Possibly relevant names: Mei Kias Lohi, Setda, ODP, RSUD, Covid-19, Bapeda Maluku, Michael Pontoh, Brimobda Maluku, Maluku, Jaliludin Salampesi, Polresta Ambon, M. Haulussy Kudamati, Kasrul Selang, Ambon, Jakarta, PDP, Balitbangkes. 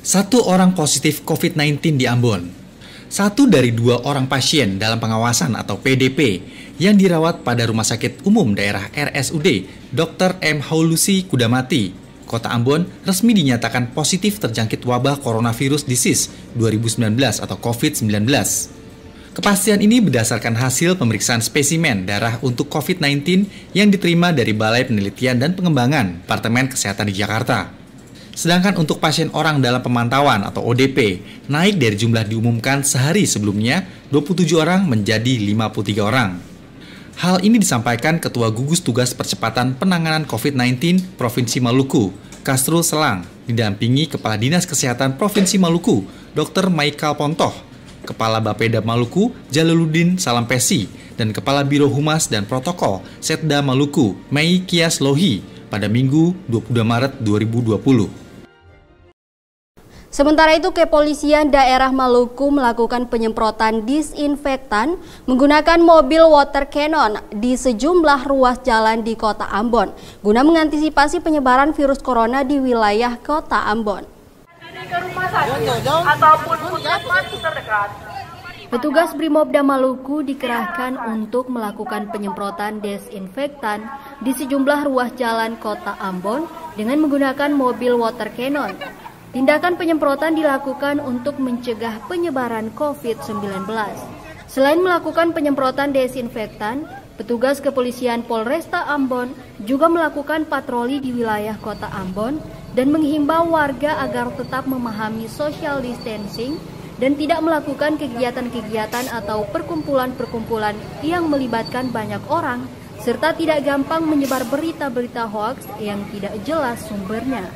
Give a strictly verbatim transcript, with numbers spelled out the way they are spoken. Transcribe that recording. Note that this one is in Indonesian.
Satu orang positif COVID sembilan belas di Ambon. Satu dari dua orang pasien dalam pengawasan atau P D P yang dirawat pada Rumah Sakit Umum Daerah R S U D dokter M. Haulussy Kudamati, Kota Ambon, resmi dinyatakan positif terjangkit wabah coronavirus disease dua ribu sembilan belas atau COVID sembilan belas. Kepastian ini berdasarkan hasil pemeriksaan spesimen darah untuk COVID sembilan belas yang diterima dari Balai Penelitian dan Pengembangan Departemen Kesehatan di Jakarta. Sedangkan untuk pasien orang dalam pemantauan atau O D P, naik dari jumlah diumumkan sehari sebelumnya dua puluh tujuh orang menjadi lima puluh tiga orang. Hal ini disampaikan Ketua Gugus Tugas Percepatan Penanganan COVID sembilan belas Provinsi Maluku, Kasrul Selang, didampingi Kepala Dinas Kesehatan Provinsi Maluku, dokter Michael Pontoh, Kepala Bapeda Maluku, Jaliludin Salampesi, dan Kepala Biro Humas dan Protokol Setda Maluku, Mei Kias Lohi, pada Minggu dua puluh dua Maret dua ribu dua puluh. Sementara itu, Kepolisian Daerah Maluku melakukan penyemprotan disinfektan menggunakan mobil water cannon di sejumlah ruas jalan di Kota Ambon guna mengantisipasi penyebaran virus corona di wilayah Kota Ambon. Ke rumah sakit ataupun puskesmas terdekat. Petugas Brimobda Maluku dikerahkan untuk melakukan penyemprotan desinfektan di sejumlah ruas jalan Kota Ambon dengan menggunakan mobil water cannon. Tindakan penyemprotan dilakukan untuk mencegah penyebaran COVID sembilan belas. Selain melakukan penyemprotan desinfektan, petugas Kepolisian Polresta Ambon juga melakukan patroli di wilayah Kota Ambon dan menghimbau warga agar tetap memahami social distancing dan tidak melakukan kegiatan-kegiatan atau perkumpulan-perkumpulan yang melibatkan banyak orang, serta tidak gampang menyebar berita-berita hoaks yang tidak jelas sumbernya.